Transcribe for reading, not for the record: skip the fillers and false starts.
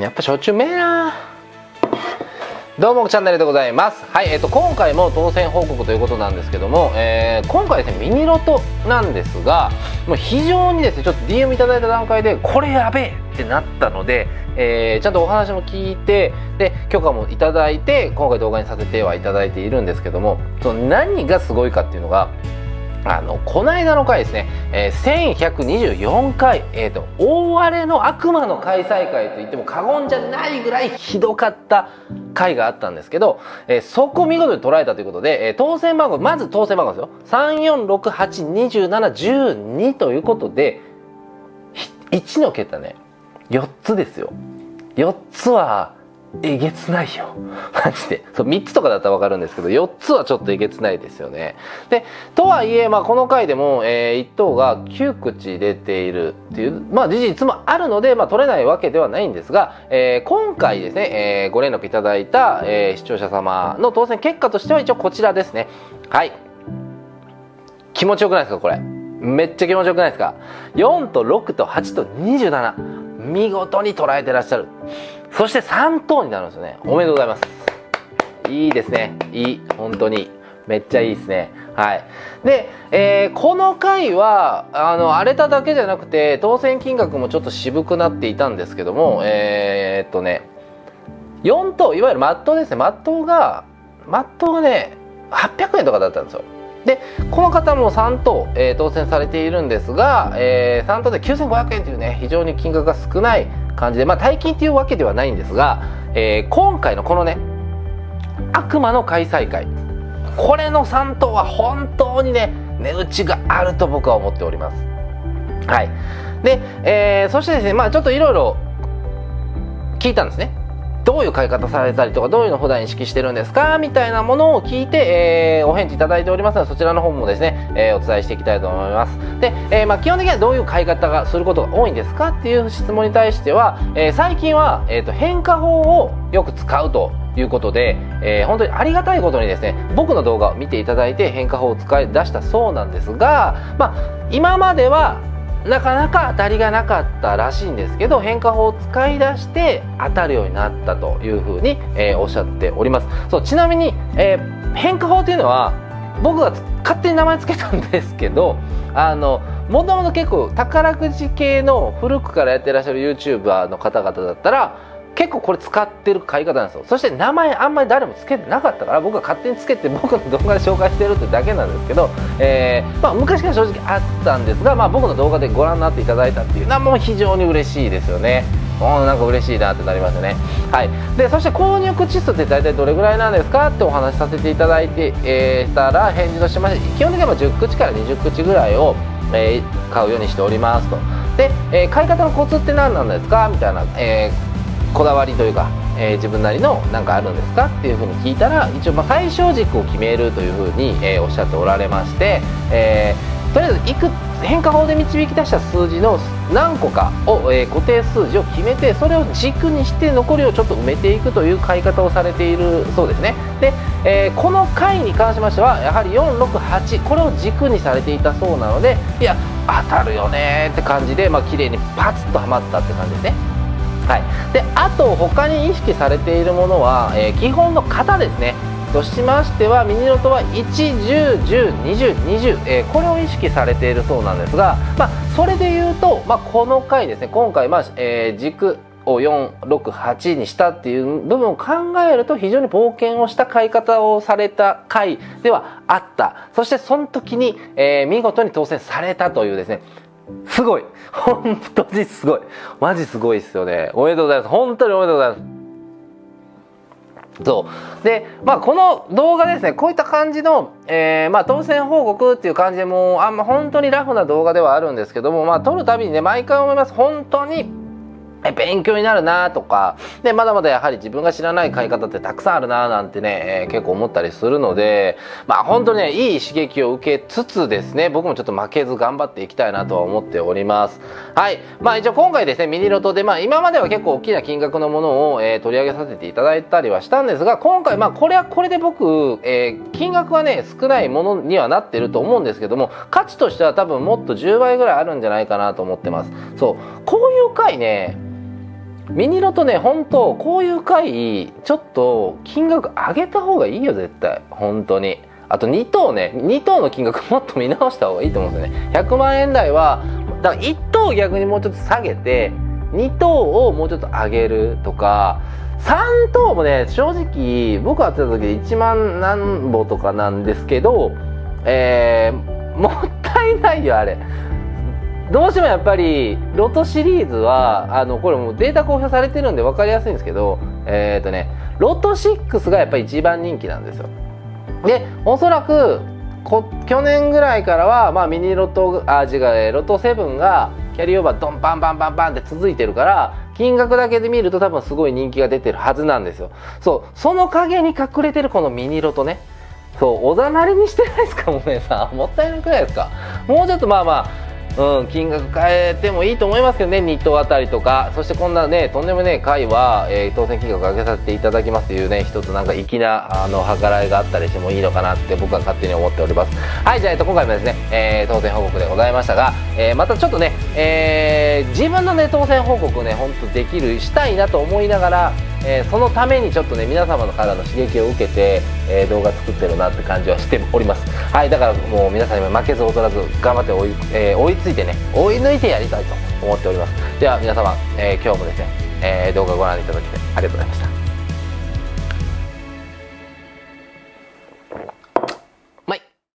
やっぱしょっちゅうめえな。どうもチャンネルでございます。はい、今回も当選報告ということなんですけども、今回ですねミニロトなんですが、もう非常にですねちょっと DM いただいた段階でこれやべえってなったので、ちゃんとお話も聞いてで許可もいただいて今回動画にさせてはいただいているんですけども、その何がすごいかっていうのが。この間の回ですね、1124回、大荒れの悪魔の開催会といっても過言じゃないぐらいひどかった回があったんですけど、そこを見事に捉えたということで、当選番号、まず当選番号ですよ。34682712ということで、1の桁ね、4つですよ。4つは、えげつないよ。マジで。そう、3つとかだったらわかるんですけど、4つはちょっとえげつないですよね。で、とはいえ、まあ、この回でも、1等が9口出ているっていう、まあ、事実もあるので、まあ、取れないわけではないんですが、今回ですね、ご連絡いただいた、視聴者様の当選結果としては一応こちらですね。はい。気持ちよくないですか、これ。めっちゃ気持ちよくないですか。4と6と8と27。見事に捉えてらっしゃる。そして3等になるんですよね。おめでとうございます。いいですね。いい。本当に。めっちゃいいですね。はい。で、この回は、荒れただけじゃなくて、当選金額もちょっと渋くなっていたんですけども、4等、いわゆるマットですね。マットがね、800円とかだったんですよ。で、この方も3等、当選されているんですが、3等で9500円というね、非常に金額が少ない感じで、まあ、大金というわけではないんですが、今回のこのね悪魔の開催会、これの3等は本当にね値打ちがあると僕は思っております。はい。で、そしてですね、まあ、ちょっといろいろ聞いたんですね。どういう買い方されたりとか、どういうの普段意識してるんですかみたいなものを聞いて、お返事いただいておりますので、そちらの方もですね、お伝えしていきたいと思います。で、まあ、基本的にはどういう買い方がすることが多いんですかっていう質問に対しては、最近は、変化法をよく使うということで、本当にありがたいことにですね、僕の動画を見ていただいて変化法を使い出したそうなんですが、まあ、今まではなかなか当たりがなかったらしいんですけど、変化法を使い出して当たるようになったというふうに、おっしゃっております。そう、ちなみに、変化法というのは僕が勝手に名前つけたんですけど、もともと結構宝くじ系の古くからやってらっしゃる YouTuber の方々だったら結構これ使ってる買い方なんですよ。そして名前あんまり誰もつけてなかったから、僕が勝手につけて僕の動画で紹介してるってだけなんですけど、まあ、昔から正直あったんですが、まあ、僕の動画でご覧になっていただいたっていうのはもう非常に嬉しいですよね。なんか嬉しいなってなりますよね。はい。で、そして購入口数って大体どれぐらいなんですかってお話しさせていただいて、したら返事としまして、基本的には10口から20口ぐらいを、買うようにしておりますと。で、買い方のコツって何なんですかみたいな、こだわりというか、自分なりの何かあるんですかっていうふうに聞いたら、一応まあ最小軸を決めるというふうに、おっしゃっておられまして、とりあえず変化法で導き出した数字の何個かを、固定数字を決めて、それを軸にして残りをちょっと埋めていくという買い方をされているそうですね。で、この回に関しましてはやはり468、これを軸にされていたそうなので、いや当たるよねって感じで、まあ綺麗にパツッとはまったって感じですね。はい、であと他に意識されているものは、基本の型ですねとしましては、ミニロトは110102020、これを意識されているそうなんですが、まあ、それでいうと、まあ、この回ですね、今回、まあ軸を468にしたっていう部分を考えると、非常に冒険をした買い方をされた回ではあった。そしてその時に、見事に当選されたというですね、すごい。本当にすごい。マジすごいですよね。おめでとうございます。本当におめでとうございます。そう。で、まあ、この動画ですね、こういった感じの、まあ、当選報告っていう感じで、もう、あんま本当にラフな動画ではあるんですけども、まあ、撮るたびにね、毎回思います。本当に。勉強になるなとか、で、まだまだやはり自分が知らない買い方ってたくさんあるななんてね、結構思ったりするので、まあ本当にね、いい刺激を受けつつですね、僕もちょっと負けず頑張っていきたいなとは思っております。はい。まあ一応今回ですね、ミニロトで、まあ今までは結構大きな金額のものを、取り上げさせていただいたりはしたんですが、今回まあこれはこれで僕、金額はね、少ないものにはなってると思うんですけども、価値としては多分もっと10倍ぐらいあるんじゃないかなと思ってます。そう。こういう回ね、ミニロトね、本当こういう回ちょっと金額上げた方がいいよ、絶対。本当に。あと2等ね、2等の金額もっと見直した方がいいと思うんですよね。100万円台はだから1等を逆にもうちょっと下げて2等をもうちょっと上げるとか、3等もね、正直僕当てた時で1万何ぼとかなんですけど、もったいないよあれ。どうしてもやっぱりロトシリーズはこれもうデータ公表されてるんで分かりやすいんですけど、ロト6がやっぱり一番人気なんですよ。でおそらく去年ぐらいからは、まあ、ミニロトロト7がキャリーオーバードンバンバンバンバンって続いてるから、金額だけで見ると多分すごい人気が出てるはずなんですよ。そう、その陰に隠れてるこのミニロトね。そう、おざなりにしてないですか、お姉さん。もったいなくないですか。もうちょっとまあまあ、金額変えてもいいと思いますけどね、2等あたりとか。そしてこんなね、とんでもねえ回は、当選金額上げさせていただきますというね、一つなんか粋な計らいがあったりしてもいいのかなって僕は勝手に思っております。はい、じゃあ、今回もですね、当選報告でございましたが、またちょっとね、自分のね、当選報告をね、ほんとできる、したいなと思いながら、そのためにちょっとね、皆様のからの刺激を受けて、動画作ってるなって感じはしております。はい、だからもう皆さんにも負けず劣らず頑張って追いついてね、追い抜いてやりたいと思っております。では皆様、今日もですね、動画をご覧いただきありがとうございました。